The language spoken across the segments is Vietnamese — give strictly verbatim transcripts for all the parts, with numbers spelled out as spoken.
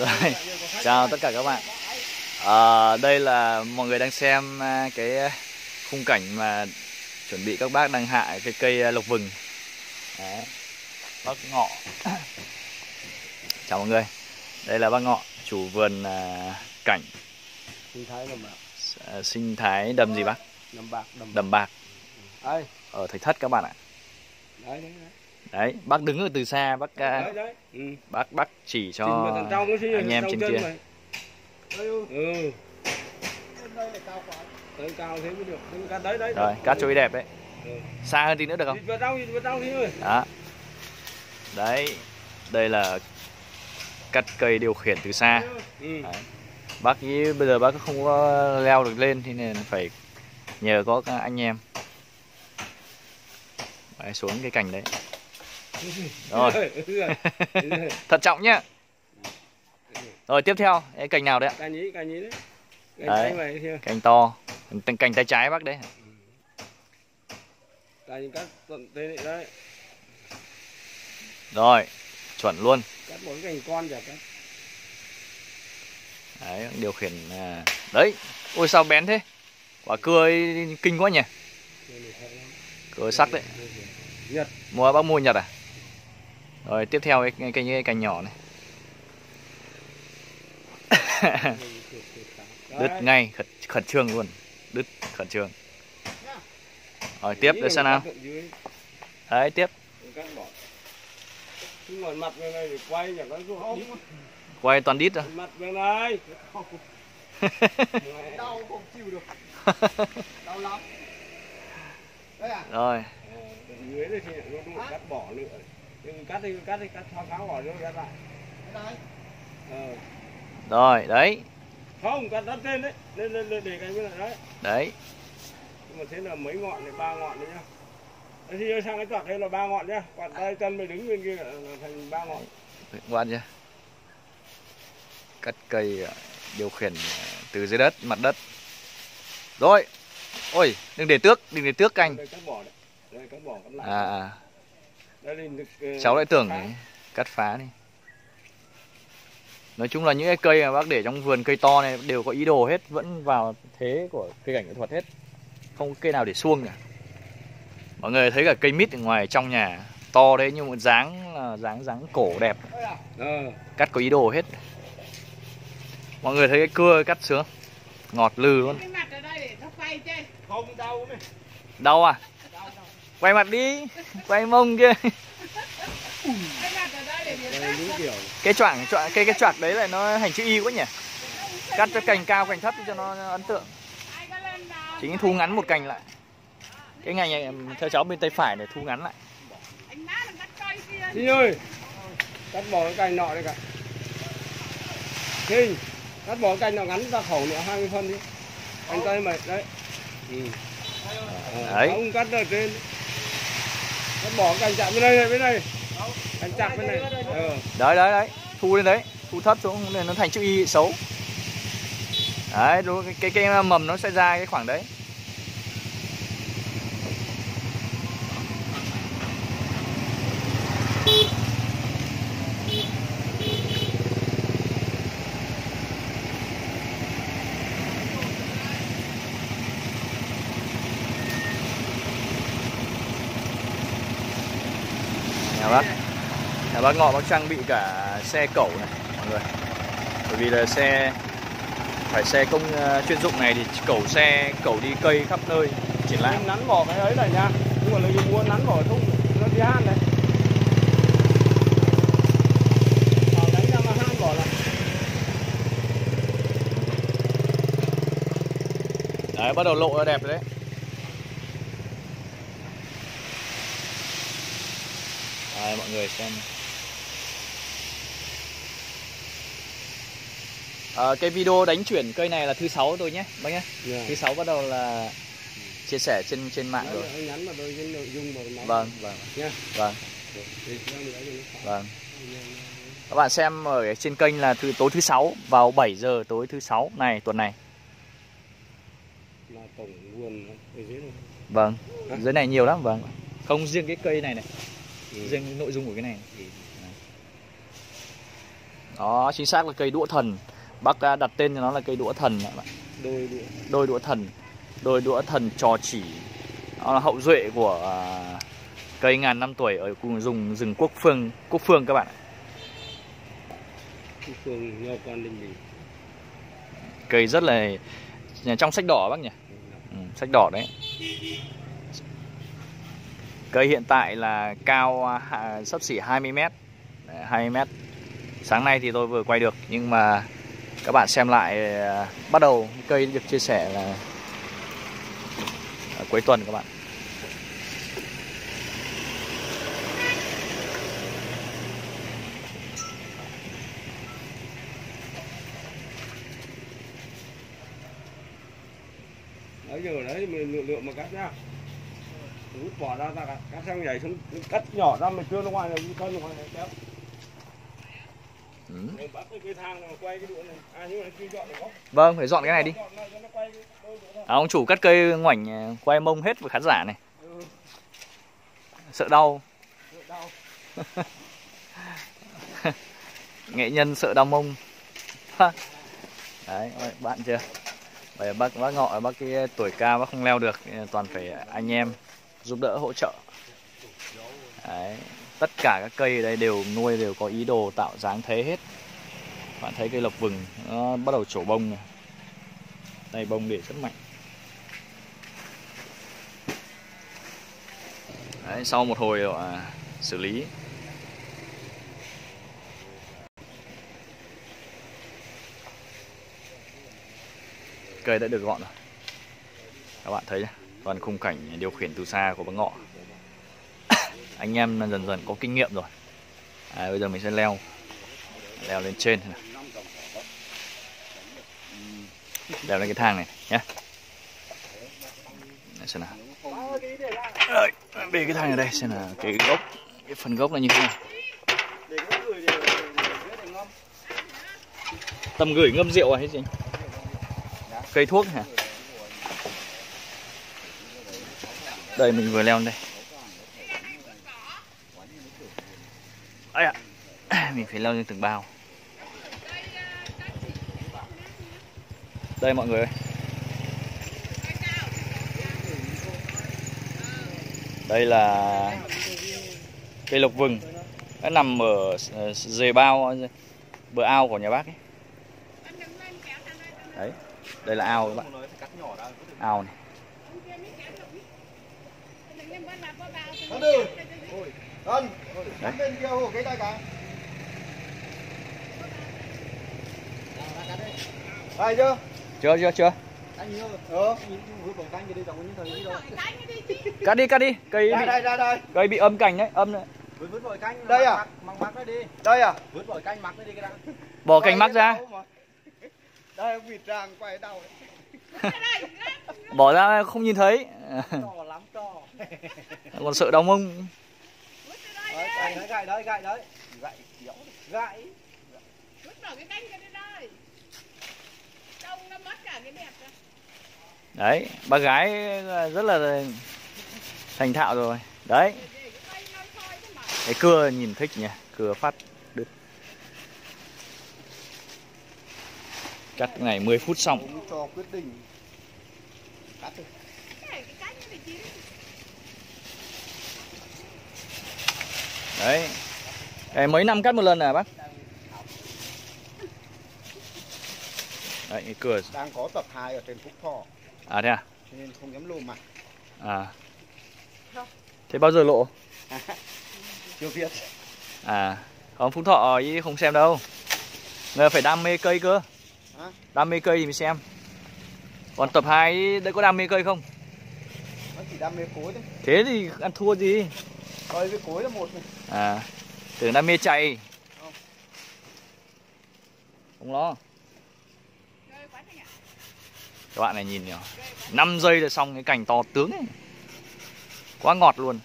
Rồi, chào tất cả các bạn. À, đây là mọi người đang xem cái khung cảnh mà chuẩn bị các bác đang hạ cái cây lộc vừng. Đấy, bác Ngọ. Chào mọi người. Đây là bác Ngọ, chủ vườn cảnh sinh thái Đầm Bạc. Sinh thái Đầm gì bác? Đầm Bạc. Đầm, đầm Bạc. Đây. Ở Thạch Thất các bạn ạ. Đấy, đấy, đấy. Đấy, bác đứng ở từ xa, bác đấy, đấy. Ừ. bác bác chỉ cho anh em trên kia. Ừ. Rồi, cát chuối đẹp đấy. Ừ. Xa hơn tí nữa được không? Đó. Đấy, đây là cắt cây điều khiển từ xa. Ừ. Đấy. Bác ý, bây giờ bác không có leo được lên thì nên phải nhờ có các anh em. Đấy, xuống cái cành đấy. Rồi. Thận trọng nhá. Rồi tiếp theo, cái cành nào đấy ạ? Cành ý, cành ý đấy. Cành, đấy, vậy cành to, cành tay trái bác đấy. Cành cắt tận thế đấy. Rồi, chuẩn luôn. Cắt một cái cành con chả cắt. Đấy, điều khiển đấy. Ôi sao bén thế? Quả cưa ấy, kinh quá nhỉ. Cưa sắc đấy. Nhật. Mua bác mua Nhật à? Rồi tiếp theo cái cái, cái, cái cành nhỏ này. Đứt ngay, khẩn, khẩn trương luôn. Đứt khẩn trương. Rồi tiếp để xem nào. Đấy tiếp. Quay toàn đít rồi. Đau không chịu được. Đau lắm. Rồi. Dưới này thì nó cắt bỏ nữa. Nhưng cắt đi, cắt đi, cắt tháo tháo bỏ nó ra lại. Đấy. Ờ. Rồi, đấy. Không, cắt đất lên đấy. Lên lên lên để cái bên này đấy. Đấy. Nhưng mà thế là mấy ngọn này, ba ngọn đấy nhá. Thì sang cái toạc đây là ba ngọn nhá. Còn tay chân mình đứng bên kia là thành ba ngọn. Ngoan chưa? Cắt cây điều khiển từ dưới đất, mặt đất. Rồi. Ôi, đừng để tước, đừng để tước canh. Cắt bỏ đấy. Đây, cắt bỏ, cắt lại. À, đây được, uh, cháu lại tưởng phá. Cắt phá đi. Nói chung là những cái cây mà bác để trong vườn, cây to này đều có ý đồ hết, vẫn vào thế của cây cảnh nghệ thuật hết, không cây nào để suông cả. Mọi người thấy cả cây mít ở ngoài trong nhà to đấy nhưng mà dáng là dáng dáng cổ đẹp, cắt có ý đồ hết. Mọi người thấy cái cưa cắt sướng, ngọt lừ luôn. Đau à? Quay mặt đi, quay mông kia. Cái choảng, cái cái choạc đấy là nó hành chữ Y quá nhỉ. Cắt cho cành cao, cành thấp cho nó ấn tượng. Chính thu ngắn một cành lại. Cái ngành này theo cháu bên tay phải để thu ngắn lại. Đi ơi, cắt bỏ cái cành nọ đây cả. Kinh, cắt bỏ cái cành nọ ngắn ra khẩu nữa hai mươi phân đi. Anh tay mày đấy. Ừ. Đấy. Không cắt ở trên. Cắt bỏ cành chạm bên đây này, bên đây. Cành chạm bên này. Ừ. Đấy đấy đấy, thu lên đấy, thu thấp xuống nên nó thành chữ Y xấu. Đấy, đúng cái, cái cái mầm nó sẽ ra cái khoảng đấy. Bác. Nhà bác Ngọ bác trang bị cả xe cẩu này mọi người. Bởi vì là xe phải xe công uh, chuyên dụng này thì cẩu xe, cẩu đi cây khắp nơi triển lãm. Nắn bỏ cái ấy này nha. Nhưng mà lấy mua nắn bỏ thùng nó đi han này. Vào đánh ra mà han bỏ lại. Đấy bắt đầu lộ ra đẹp rồi đấy. Đây, mọi người xem à, cái video đánh chuyển cây này là thứ sáu tôi nhé bác nhé. Yeah. Thứ sáu bắt đầu là chia sẻ trên trên mạng. Nói rồi hơi ngắn mà tôi cái nội dung mà nói vâng vâng nhé. Vâng vâng các bạn xem ở trên kênh là thứ tối thứ sáu vào bảy giờ tối thứ sáu này tuần này là tổng vườn ở dưới này. Vâng à. Dưới này nhiều lắm vâng không riêng cái cây này này. Ừ. Riêng nội dung của cái này. Ừ. Đó, chính xác là cây đũa thần. Bác đặt tên cho nó là cây đũa thần các bạn. Đôi đũa, đôi đũa thần. Đôi đũa thần trò chỉ. Nó là hậu duệ của cây ngàn năm tuổi ở cùng dùng rừng Quốc Phương, Quốc Phương các bạn ạ. Quốc Phương nho con linh đình. Cây rất là trong sách đỏ bác nhỉ. Ừ, sách đỏ đấy. Cây hiện tại là cao xấp xỉ hai mươi mét, hai mươi mét. Sáng nay thì tôi vừa quay được, nhưng mà các bạn xem lại bắt đầu cây được chia sẻ là ở cuối tuần các bạn. Đấy, giờ đấy mình lựa mà cắt nhá. Rút bỏ ra ta cắt sang nhảy xuống, cắt nhỏ ra mình đưa ra ngoài này, cân ra ngoài này kéo. Ừ. Vâng, phải dọn cái này đi. À, ông chủ cắt cây ngoảnh quay mông hết với khán giả này. Sợ đau. Nghệ nhân sợ đau mông. Đấy, bạn chưa? Bởi bác, bác Ngọ, bác cái tuổi cao bác không leo được, toàn phải anh em giúp đỡ hỗ trợ. Đấy. Tất cả các cây ở đây đều nuôi đều có ý đồ tạo dáng thế hết. Bạn thấy cây lộc vừng nó bắt đầu trổ bông này. Đây bông để rất mạnh. Đấy, sau một hồi à, xử lý. Cây đã được gọn rồi. Các bạn thấy toàn khung cảnh điều khiển từ xa của bác Ngọ. Anh em dần dần có kinh nghiệm rồi. À, bây giờ mình sẽ leo leo lên trên này. Leo lên cái thang này nhé. Để xem nào. Đấy, bê cái thang ở đây xem là cái gốc, cái phần gốc là như thế nào. Tầm gửi ngâm rượu à hết gì? Cây thuốc hả? Đây mình vừa leo lên đây. À, mình phải leo lên từng bao. Đây mọi người ơi. Đây là cây lộc vừng. Nó nằm ở dề bao bờ ao của nhà bác ấy. Đấy, đây là ao các bạn. Ao này. Đấy. Chưa? Chưa chưa chưa. Cắt đi cắt đi, cây bị đây, đây, đây. Cây bị âm cành đấy, âm đấy. Vứt vội canh. Đây à? Mặc nó đi. Đây à? Vứt vội canh mặc nó đi cái đằng. Bỏ cành mắc ra. Đây vịt ràng quay đầu. Bỏ ra không nhìn thấy. To lắm to. Còn sợ đau mông. Đấy, đấy, gậy đấy, gậy đấy. Gậy kiểu. Gậy. Vứt bỏ cái canh kia đi đây. Trông nó mất cả cái đẹp rồi. Đấy, bác gái rất là thành thạo rồi. Đấy. Cái cưa nhìn thích nhỉ, cưa phát đứt. Cắt cái này mười phút xong. Cho quyết định. Cắt đi. Đấy. Đấy, mấy năm cắt một lần à bác? Đấy, cái cửa đang có tập hai ở trên Phúc Thọ. À thế à? Cho nên không dám lộ mặt. À. Thế bao giờ lộ? À, chưa biết. À, không Phúc Thọ ý không xem đâu. Là phải đam mê cây cơ. Đam mê cây thì mình xem. Còn tập hai đấy có đam mê cây không? Nó chỉ đam mê cối thôi. Thế thì ăn thua gì? Rồi cái cối là một này. À, tưởng đam mê chạy. Không. Không lo. Các bạn này nhìn nhỉ. năm giây là xong cái cành to tướng ấy. Quá ngọt luôn.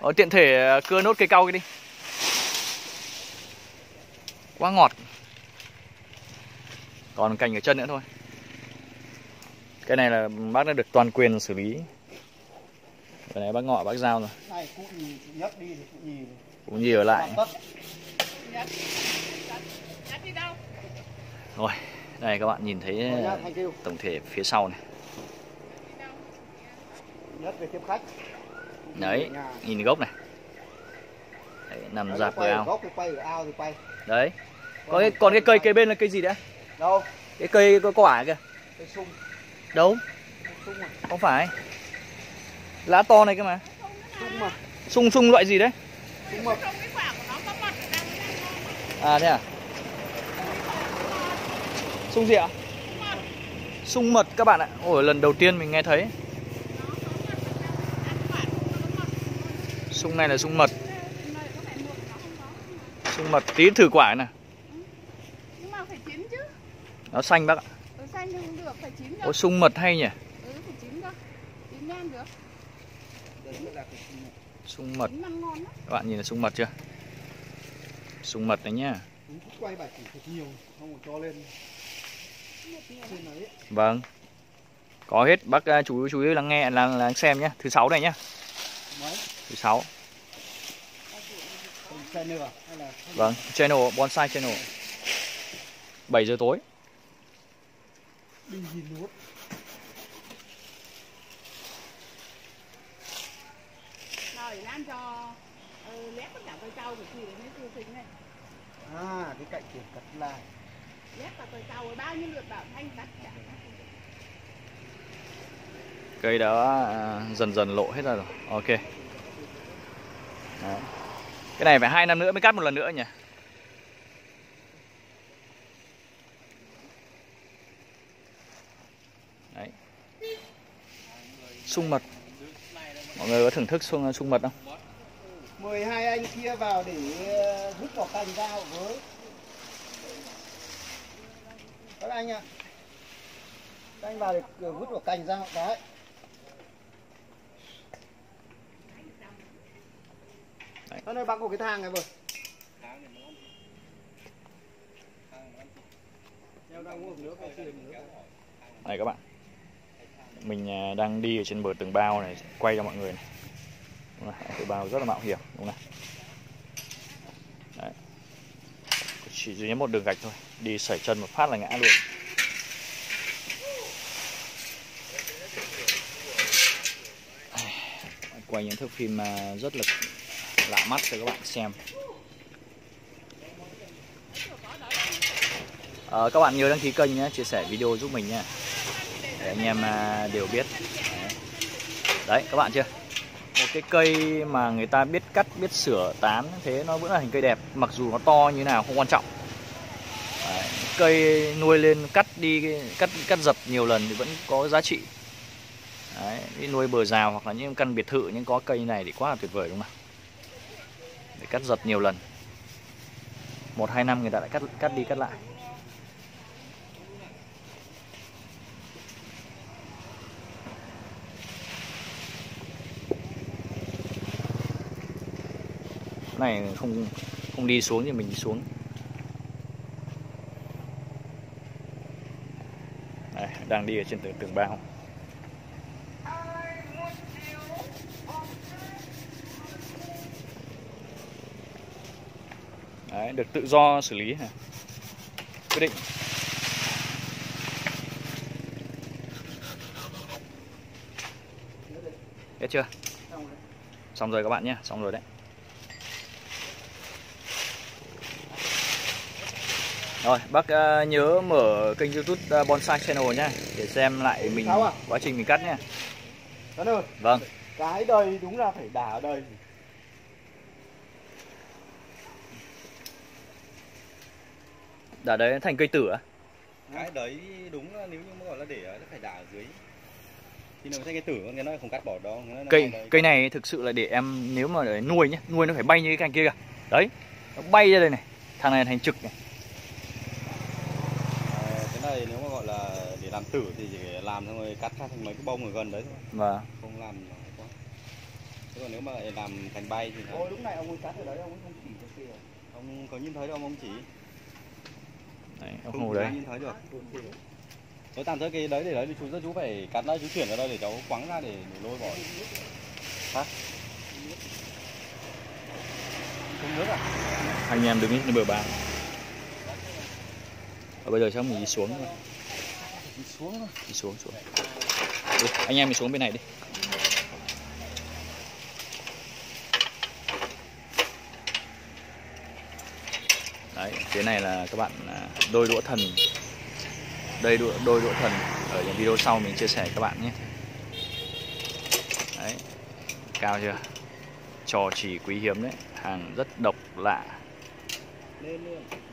Ở tiện thể cưa nốt cây cau cái đi. Quá ngọt. Còn cành ở chân nữa thôi. Cái này là bác đã được toàn quyền xử lý. Cái này bác Ngọ bác giao rồi. Này cụ nhì nhấp đi thì cụ nhì. Cụ nhì ở lại. Rồi, đây các bạn nhìn thấy tổng thể phía sau này. Đấy, nhìn gốc này. Đấy, nằm dạp vào ao. Đấy. Có cái, còn cái cây kế bên là cây gì đấy? Đâu? Cái cây có quả kìa. Cây sung. Đâu? Không phải. Lá to này cơ mà. Sung mà. Sung sung loại gì đấy? Sung mật. À thế à? Sung gì ạ? Sung mật các bạn ạ. Ôi lần đầu tiên mình nghe thấy. Sung này là sung mật. Sung mật tí thử quả này. Nhưng mà phải chín chứ. Nó xanh bác ạ. Nó xanh thì không được, phải chín đâu. Ôi sung mật hay nhỉ? Ừ phải chín đâu. Chín nem được. Sung mật. Các bạn nhìn là sung mật chưa? Sung mật đấy nhá. Quay bài chỉ thật nhiều, không cho lên. Vâng. Có hết, bác chú chú ý lắng nghe là lắng xem nhá, thứ sáu này nhá. Thứ sáu. Vâng, channel Bonsai Channel. bảy giờ tối. À, cái cạnh kiểu cắt lại. Cây đã uh, dần dần lộ hết ra rồi. Ok. Đấy. Cái này phải hai năm nữa mới cắt một lần nữa nhỉ. Đấy. Sung mật. Mọi người có thưởng thức sung, sung mật không? Mời hai anh kia vào để hút cỏ cành ra với. Các anh ạ. À. Các anh vào để hút cỏ cành ra đấy. Đấy. Nó nơi bác có cái thang này vừa. Này các bạn. Mình đang đi ở trên bờ tường bao này quay cho mọi người này. Tường bao rất là mạo hiểm đúng không nào? Đấy. Chỉ duy nhất một đường gạch thôi, đi sẩy chân một phát là ngã luôn. Quay những thước phim rất là lạ mắt cho các bạn xem. À, các bạn nhớ đăng ký kênh nhé, chia sẻ video giúp mình nha, để anh em đều biết. Đấy, Đấy các bạn chưa? Một cái cây mà người ta biết cắt, biết sửa tán, thế nó vẫn là hình cây đẹp. Mặc dù nó to như nào không quan trọng. Đấy, cây nuôi lên cắt đi, cắt cắt dập nhiều lần thì vẫn có giá trị. Đấy, đi nuôi bờ rào hoặc là những căn biệt thự, nhưng có cây này thì quá là tuyệt vời đúng không ạ? Để cắt dập nhiều lần, một hai năm người ta lại cắt cắt đi cắt lại. Này không không đi xuống thì mình đi xuống. Đây, đang đi ở trên tường, tường bao. Đấy, được tự do xử lý hả? Quyết định. Hết chưa? Xong rồi các bạn nhé, xong rồi đấy. Rồi, bác uh, nhớ mở kênh YouTube Bonsai Channel nhá, để xem lại mình à? quá trình mình cắt nhá. Vâng. Cái đời đúng là phải đả đời. Đả đấy thành cây tử à? Cái đấy đúng là nếu như mà gọi là để nó phải đả ở dưới. Thì nó thành cây tử, nó không cắt bỏ đâu. Nó cây nó cây này thực sự là để em nếu mà để nuôi nhá, nuôi nó phải bay như cái cành kia kìa. Đấy, nó bay ra đây này. Thằng này thành trực này. Đây, nếu mà gọi là để làm tử thì chỉ làm xong rồi cắt ra thành mấy cái bông ở gần đấy thôi. Vâng. Không làm quá. Thế còn nếu mà để làm thành bay thì. Ôi, lúc này ông ấy cắt ở đấy ông ấy không chỉ cho kìa. Ông có nhìn thấy đâu ông chỉ. Đấy, ông không đấy. Nhìn thấy được. Tôi tạm thời cái đấy để đấy thì chú rất chú phải cắt nó, chú chuyển vào đây để cháu quăng ra để lôi bỏ. Hả? Không nước à? Anh em đứng trên bờ bãi. Bây giờ xong mình đi xuống thôi. Đi xuống thôi. Đi xuống xuống. Đi, anh em mình xuống bên này đi. Đấy, phía này là các bạn đôi đũa thần. Đây đôi, đôi đũa thần. Ở những video sau mình chia sẻ các bạn nhé. Đấy. Cao chưa? Trò chỉ quý hiếm đấy. Hàng rất độc lạ,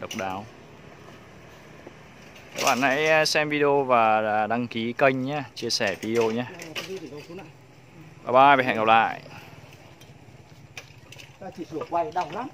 độc đáo. Các bạn hãy xem video và đăng ký kênh nhé, chia sẻ video nhé. Bye bye và hẹn gặp lại. Chỉ sửa quay đau lắm.